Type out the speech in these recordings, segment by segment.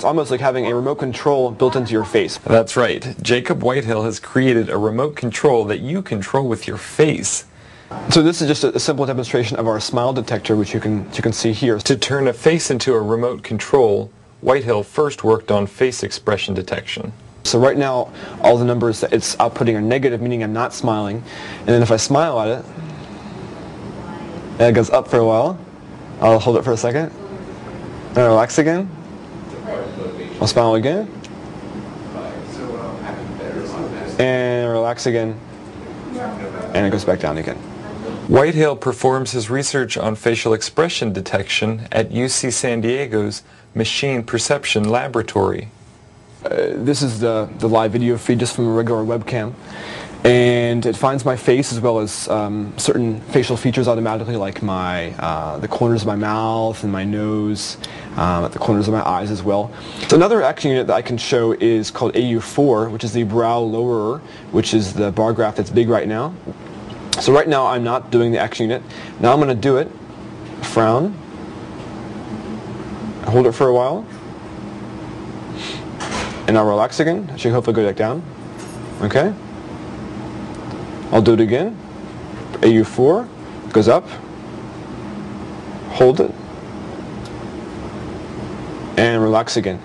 It's almost like having a remote control built into your face. That's right. Jacob Whitehill has created a remote control that you control with your face. So this is just a simple demonstration of our smile detector, which you can see here. To turn a face into a remote control, Whitehill first worked on face expression detection. So right now, all the numbers that it's outputting are negative, meaning I'm not smiling. And then if I smile at it, and it goes up for a while, I'll hold it for a second, and relax again. I'll smile again, and relax again, and it goes back down again. Whitehill performs his research on facial expression detection at UC San Diego's Machine Perception Laboratory. This is the live video feed just from a regular webcam, and it finds my face as well as certain facial features automatically, like my the corners of my mouth and my nose, at the corners of my eyes as well. So another action unit that I can show is called AU4, which is the brow lowerer, which is the bar graph that's big right now. So right now I'm not doing the action unit. Now I'm going to do it. Frown. Hold it for a while, and I'll relax again. It should hopefully go back down. Okay. I'll do it again. AU4 goes up. Hold it. And relax again.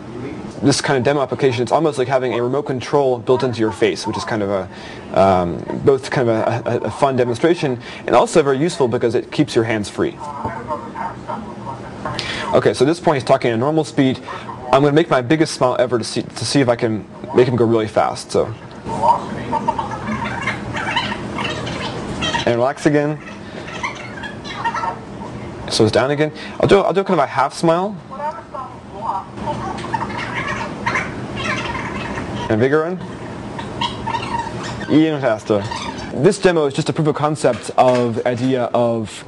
This kind of demo application, it's almost like having a remote control built into your face, which is kind of a both kind of a fun demonstration and also very useful because it keeps your hands free. Okay, so at this point he's talking at normal speed. I'm going to make my biggest smile ever to see if I can make him go really fast. So. And relax again. So it's down again. I'll do kind of a half smile. And bigger one. Even faster. This demo is just a proof of concept of the idea of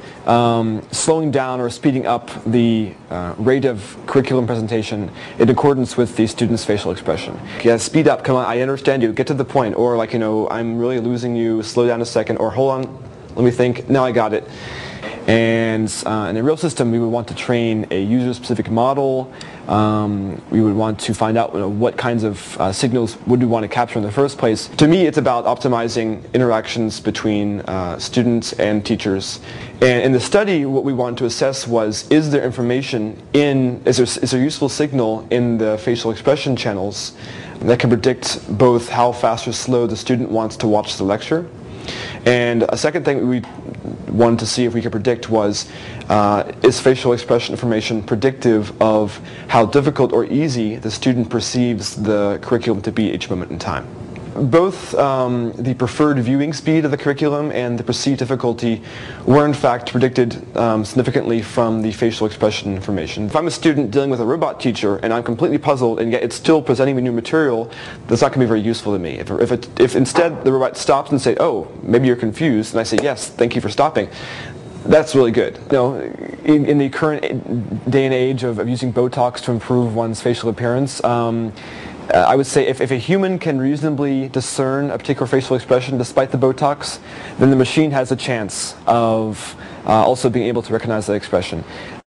slowing down or speeding up the rate of curriculum presentation in accordance with the student's facial expression. Yeah, speed up, come on, I understand you, get to the point, or like, you know, I'm really losing you, slow down a second, or hold on, let me think, now I got it. And in a real system, we would want to train a user-specific model. We would want to find out, you know, what kinds of signals would we want to capture in the first place. To me, it's about optimizing interactions between students and teachers. And in the study, what we wanted to assess was, is there useful signal in the facial expression channels that can predict both how fast or slow the student wants to watch the lecture? And a second thing we wanted to see if we could predict was, is facial expression information predictive of how difficult or easy the student perceives the curriculum to be each moment in time? Both the preferred viewing speed of the curriculum and the perceived difficulty were in fact predicted significantly from the facial expression information. If I'm a student dealing with a robot teacher and I'm completely puzzled and yet it's still presenting me new material, that's not going to be very useful to me. If instead the robot stops and says, oh, maybe you're confused, and I say, yes, thank you for stopping, that's really good. You know, in the current day and age of using Botox to improve one's facial appearance, I would say if a human can reasonably discern a particular facial expression despite the Botox, then the machine has a chance of also being able to recognize that expression.